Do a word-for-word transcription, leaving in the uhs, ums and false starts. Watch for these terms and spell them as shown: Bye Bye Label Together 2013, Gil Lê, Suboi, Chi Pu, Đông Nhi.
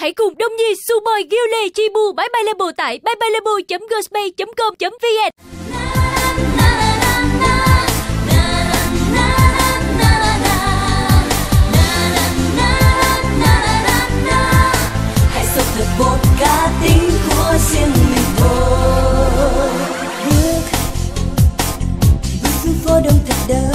Hãy cùng Đông Nhi, Suboi, Gil Lê, Chi Pu, Bye Bye Label tại bye bye label chấm girlspace chấm com chấm vn. Hãy sống thật một cá tính của riêng mình thôi. Bước, bước phố đông thật đời.